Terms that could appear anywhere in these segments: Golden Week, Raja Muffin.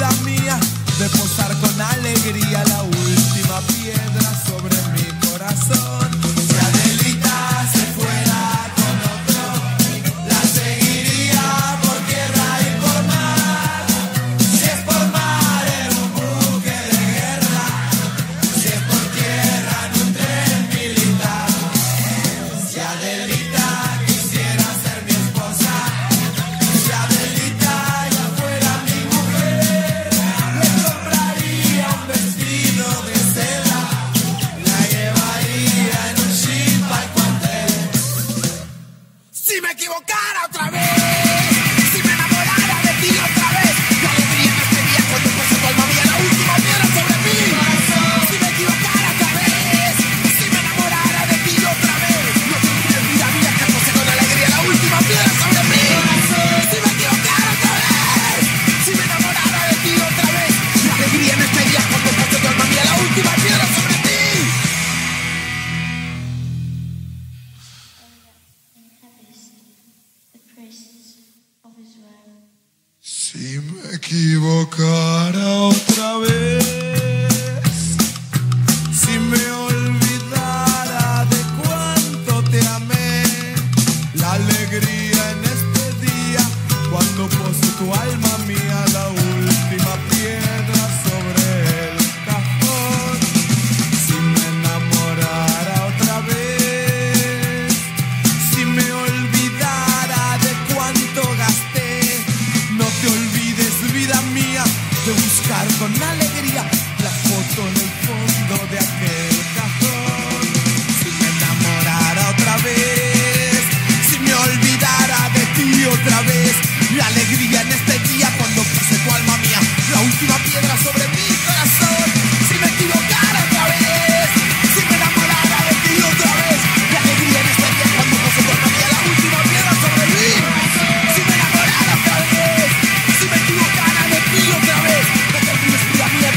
vida mía, de posar con alegría la última piedra sobre mi corazón. Si me equivocara otra vez, si me olvidara de cuánto te amé, la alegría en este día, cuando puso tu alma mía la última piedra sobre el cajón. Si me enamorara otra vez, si me olvidara de cuánto gasté, no te olvides, vida mía, de buscar con alegría la foto en el fondo de aquel cajón. Si me enamorara otra vez, si me olvidara de ti otra vez, la alegría en este día cuando puse tu alma mía, la última piedra sobre mi corazón. Si me equivocara otra vez, si me enamorara de ti otra vez, la alegría en este día cuando puse tu alma mía, la última piedra sobre mi corazón. Si me enamorara otra vez, si me equivocara otra vez, no te olvides, vida mía.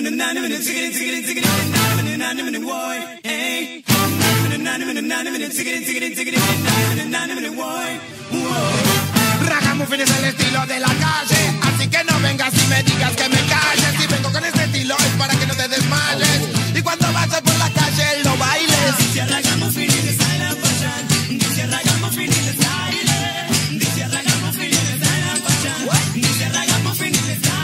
Raja Muffin es el estilo de la calle, así que no vengas y me digas que me calles. Si vengo con este estilo es para que no te desmayes, y cuando vayas por la calle no bailes. Dice Raja Muffin in the style of fashion. Dice Raja Muffin in the style. Dice Raja Muffin in the style of fashion. Dice Raja Muffin in the style.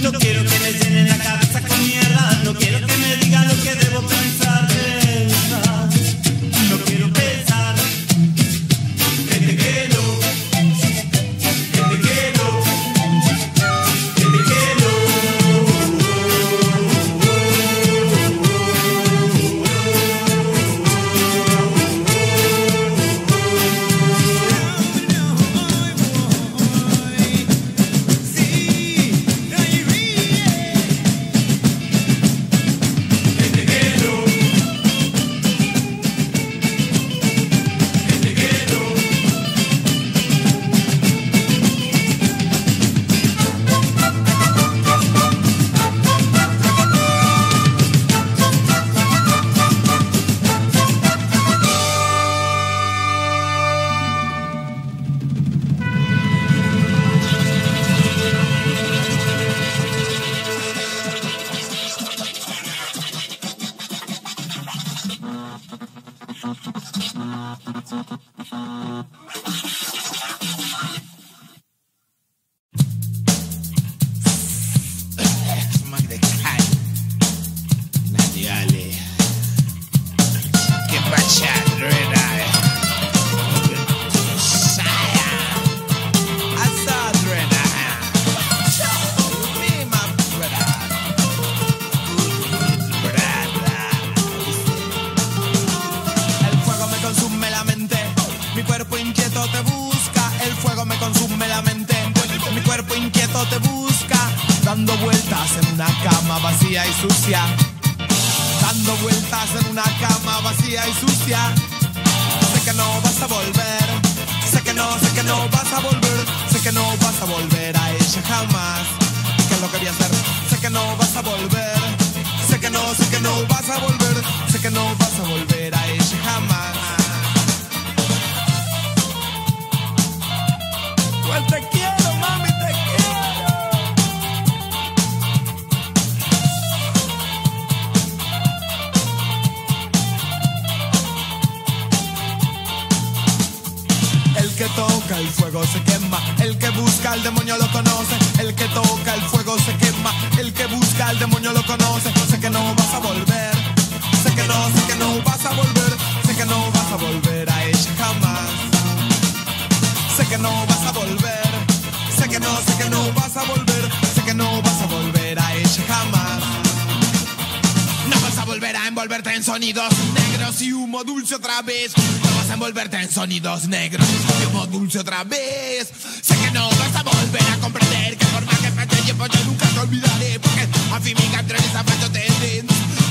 No quiero que me llenen la cabeza con mierda. No quiero que me digan lo que debo pensar. No quiero pensar. Que te quiero. Que te quiero. Que te Sonidos negros, humo dulce otra vez. Sé que no vas a volver a comprender que por más que pase el tiempo yo nunca te olvidaré, porque a fin mi canción es a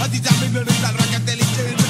ti también me gusta el rock and roll.